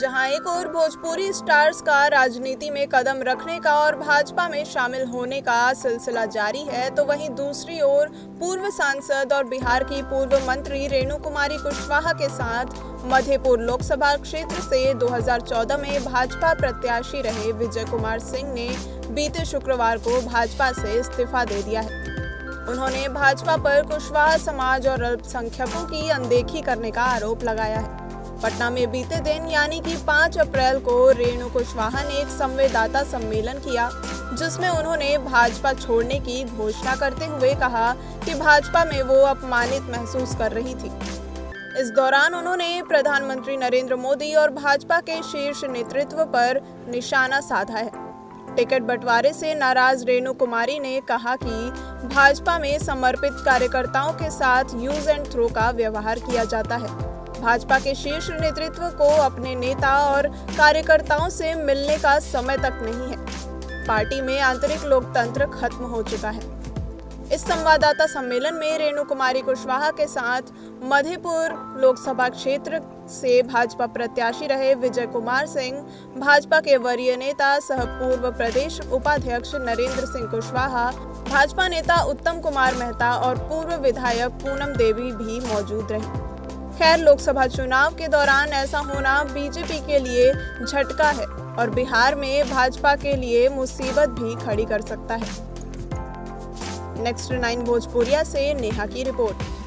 जहां एक और भोजपुरी स्टार्स का राजनीति में कदम रखने का और भाजपा में शामिल होने का सिलसिला जारी है, तो वहीं दूसरी ओर पूर्व सांसद और बिहार की पूर्व मंत्री रेणु कुमारी कुशवाहा के साथ मधेपुर लोकसभा क्षेत्र से 2014 में भाजपा प्रत्याशी रहे विजय कुमार सिंह ने बीते शुक्रवार को भाजपा से इस्तीफा दे दिया है। उन्होंने भाजपा पर कुशवाहा समाज और अल्पसंख्यकों की अनदेखी करने का आरोप लगाया है। पटना में बीते दिन यानी कि 5 अप्रैल को रेणु कुशवाहा ने एक संवाददाता सम्मेलन किया, जिसमें उन्होंने भाजपा छोड़ने की घोषणा करते हुए कहा कि भाजपा में वो अपमानित महसूस कर रही थी। इस दौरान उन्होंने प्रधानमंत्री नरेंद्र मोदी और भाजपा के शीर्ष नेतृत्व पर निशाना साधा है। टिकट बंटवारे से नाराज रेणु कुमारी ने कहा कि भाजपा में समर्पित कार्यकर्ताओं के साथ यूज एंड थ्रो का व्यवहार किया जाता है। भाजपा के शीर्ष नेतृत्व को अपने नेता और कार्यकर्ताओं से मिलने का समय तक नहीं है। पार्टी में आंतरिक लोकतंत्र खत्म हो चुका है। इस संवाददाता सम्मेलन में रेणु कुमारी कुशवाहा के साथ मधेपुर लोकसभा क्षेत्र से भाजपा प्रत्याशी रहे विजय कुमार सिंह, भाजपा के वरीय नेता सह पूर्व प्रदेश उपाध्यक्ष नरेंद्र सिंह कुशवाहा, भाजपा नेता उत्तम कुमार मेहता और पूर्व विधायक पूनम देवी भी मौजूद रही। खैर, लोकसभा चुनाव के दौरान ऐसा होना बीजेपी के लिए झटका है और बिहार में भाजपा के लिए मुसीबत भी खड़ी कर सकता है। नेक्स्ट 9 भोजपुरिया से नेहा की रिपोर्ट।